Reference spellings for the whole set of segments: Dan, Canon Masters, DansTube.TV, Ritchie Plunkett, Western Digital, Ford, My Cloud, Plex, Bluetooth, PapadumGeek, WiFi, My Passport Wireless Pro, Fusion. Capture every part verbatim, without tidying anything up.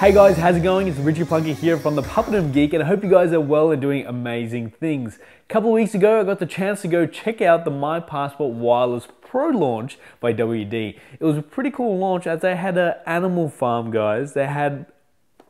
Hey guys, how's it going? It's Ritchie Plunkett here from the PapadumGeek, and I hope you guys are well and doing amazing things. A couple of weeks ago, I got the chance to go check out the My Passport Wireless Pro launch by W D. It was a pretty cool launch as they had an animal farm, guys. They had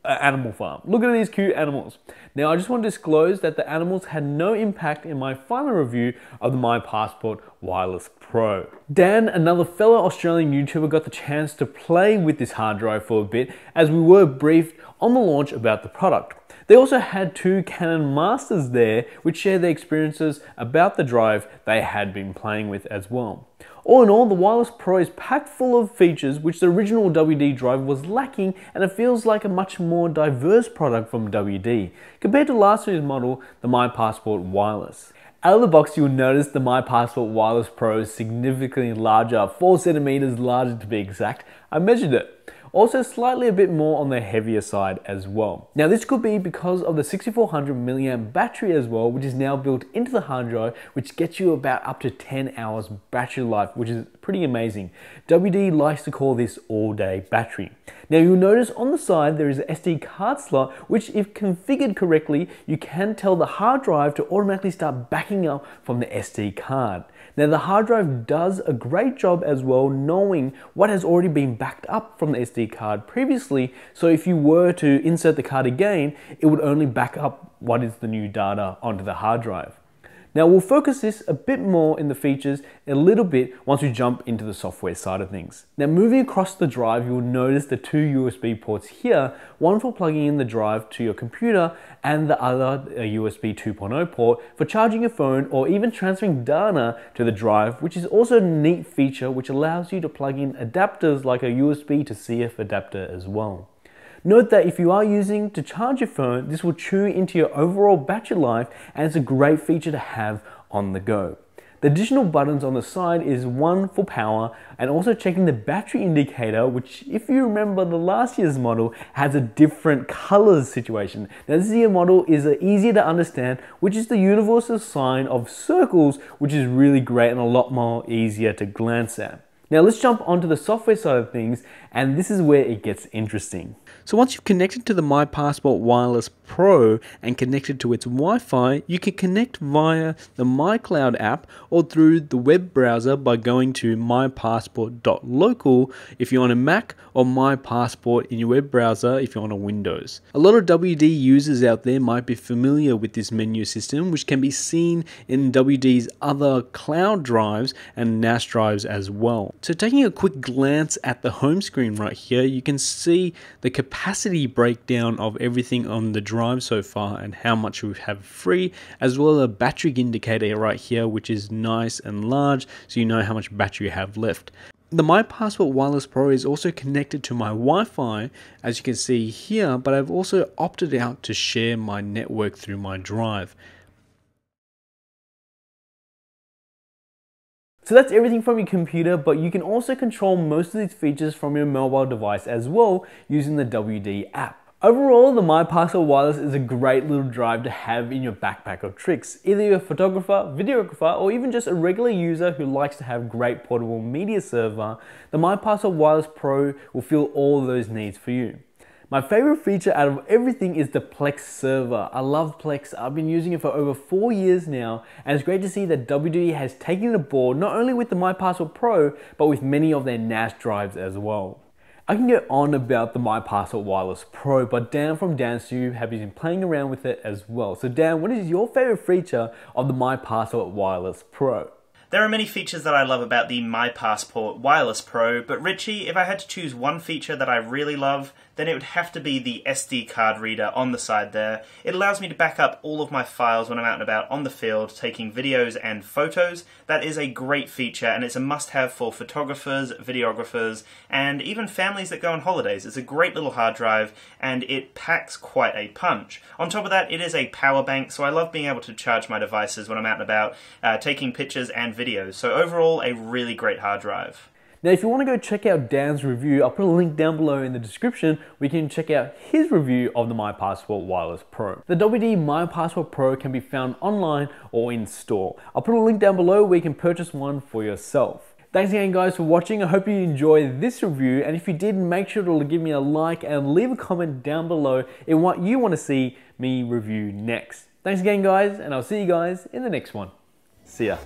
an animal farm. Look at these cute animals. Now, I just want to disclose that the animals had no impact in my final review of the My Passport Wireless Pro. Dan, another fellow Australian YouTuber, got the chance to play with this hard drive for a bit as we were briefed on the launch about the product. They also had two Canon Masters there, which shared their experiences about the drive they had been playing with as well. All in all, the Wireless Pro is packed full of features which the original W D drive was lacking, and it feels like a much more diverse product from W D. Compared to last year's model, the My Passport Wireless. Out of the box, you'll notice the My Passport Wireless Pro is significantly larger, four centimeters larger to be exact. I measured it. Also slightly a bit more on the heavier side as well. Now this could be because of the sixty-four hundred milliamp battery as well, which is now built into the hard drive, which gets you about up to ten hours battery life, which is pretty amazing. W D likes to call this all day battery. Now you'll notice on the side there is an S D card slot, which if configured correctly, you can tell the hard drive to automatically start backing up from the S D card. Now the hard drive does a great job as well knowing what has already been backed up from the S D card previously, so if you were to insert the card again, it would only back up what is the new data onto the hard drive. Now we'll focus this a bit more in the features a little bit once we jump into the software side of things. Now moving across the drive, you'll notice the two U S B ports here, one for plugging in the drive to your computer and the other a U S B two point oh port for charging your phone or even transferring data to the drive, which is also a neat feature which allows you to plug in adapters like a U S B to C F adapter as well. Note that if you are using to charge your phone, this will chew into your overall battery life, and it's a great feature to have on the go. The additional buttons on the side is one for power and also checking the battery indicator, which if you remember the last year's model has a different colors situation. Now this year's model is easier to understand, which is the universal sign of circles, which is really great and a lot more easier to glance at. Now let's jump onto the software side of things, and this is where it gets interesting. So once you've connected to the My Passport Wireless Pro and connected to its Wi-Fi, you can connect via the My Cloud app or through the web browser by going to my passport dot local if you're on a Mac, or My Passport in your web browser if you're on a Windows. A lot of W D users out there might be familiar with this menu system, which can be seen in W D's other cloud drives and N A S drives as well. So taking a quick glance at the home screen right here, you can see the capacity breakdown of everything on the drive so far and how much we have free, as well as a battery indicator right here, which is nice and large so you know how much battery you have left. The My Passport Wireless Pro is also connected to my Wi-Fi, as you can see here, but I've also opted out to share my network through my drive. So that's everything from your computer, but you can also control most of these features from your mobile device as well using the W D app. Overall, the My Passport Wireless is a great little drive to have in your backpack of tricks. Either you're a photographer, videographer, or even just a regular user who likes to have great portable media server, the My Passport Wireless Pro will fill all those needs for you. My favorite feature out of everything is the Plex server. I love Plex. I've been using it for over four years now, and it's great to see that W D has taken it aboard not only with the My Passport Pro, but with many of their N A S drives as well. I can get on about the My Passport Wireless Pro, but Dan from DansTube have been playing around with it as well. So Dan, what is your favorite feature of the My Passport Wireless Pro? There are many features that I love about the My Passport Wireless Pro, but Ritchie, if I had to choose one feature that I really love, then it would have to be the S D card reader on the side there. It allows me to back up all of my files when I'm out and about on the field, taking videos and photos. That is a great feature, and it's a must-have for photographers, videographers, and even families that go on holidays. It's a great little hard drive, and it packs quite a punch. On top of that, it is a power bank, so I love being able to charge my devices when I'm out and about, uh, taking pictures and videos. So overall, a really great hard drive. Now if you want to go check out Dan's review, I'll put a link down below in the description where you can check out his review of the My Passport Wireless Pro. The W D My Passport Pro can be found online or in store. I'll put a link down below where you can purchase one for yourself. Thanks again guys for watching. I hope you enjoyed this review, and if you did, make sure to give me a like and leave a comment down below in what you want to see me review next. Thanks again guys, and I'll see you guys in the next one. See ya.